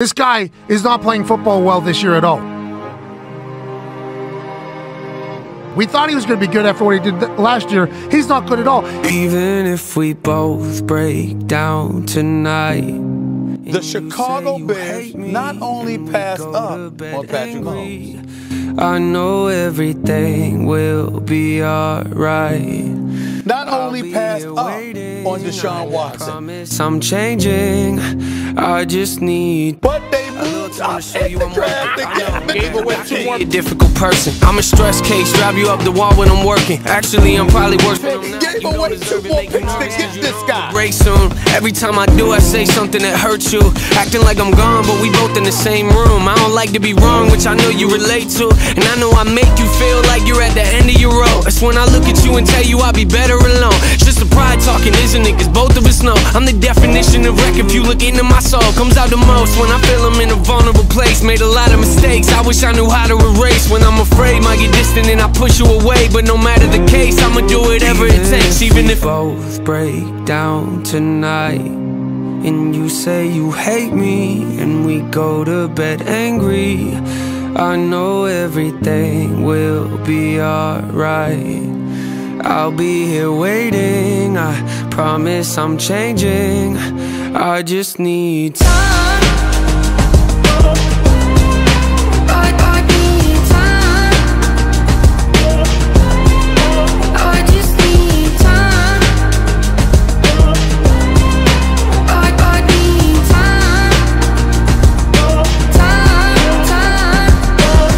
This guy is not playing football well this year at all. We thought he was going to be good after what he did last year. He's not good at all. Even if we both break down tonight. The Chicago Bears not only passed up on Patrick Mahomes. I know everything will be alright. Not only passed up on Deshaun Watson. I'm changing. I just need. But they moved up at the draft again. They gave away a difficult person. I'm a stress case. Drive you up the wall when I'm working. Actually, I'm probably worse. They gave away 2 more picks to get this guy. Break soon. Every time I do, I say something that hurts you. Acting like I'm gone, but we both in the same room. I don't like to be wrong, which I know you relate to. And I know I make you feel like you're at the end of your road. That's when I look at you and tell you I'll be better alone. It's just the pride talking, isn't it? Cause both of us know I'm the definition of wreck. If you look into my soul, comes out the most when I feel I'm in a vulnerable place. Made a lot of mistakes, I wish I knew how to erase. When I'm afraid, might get distant and I push you away. But no matter the case, I'ma do whatever it takes. Even if both break down tonight, and you say you hate me, and we go to bed angry, I know everything will be alright. I'll be here waiting, I promise I'm changing. I just need time. I need time. I just need time. I need time.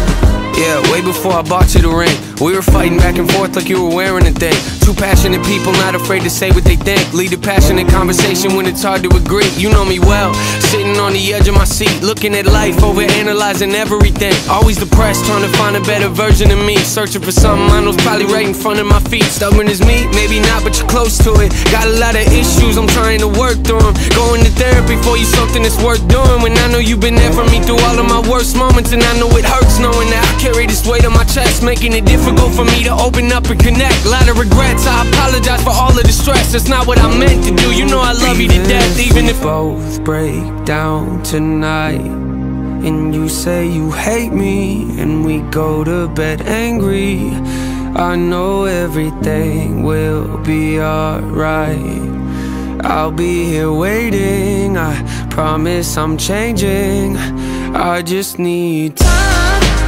Yeah, way before I bought you the ring, we were fighting back and forth like you were wearing a thing. Two passionate people, not afraid to say what they think. Lead a passionate conversation when it's hard to agree. You know me well, sitting on the edge of my seat, looking at life, over analyzing everything. Always depressed, trying to find a better version of me. Searching for something I know's probably right in front of my feet. Stubborn as me, maybe not, but you're close to it. Got a lot of issues, I'm trying to work through them. Going to therapy for you, something that's worth doing. When I know you've been there for me through all of my worst moments. And I know it hurts knowing that I carry this weight on my chest, making it difficult for me to open up and connect. Lot of regrets, I apologize for all of the stress. That's not what I meant to do, you know I love you to death. Even if both break down tonight, and you say you hate me, and we go to bed angry, I know everything will be alright. I'll be here waiting, I promise I'm changing. I just need time.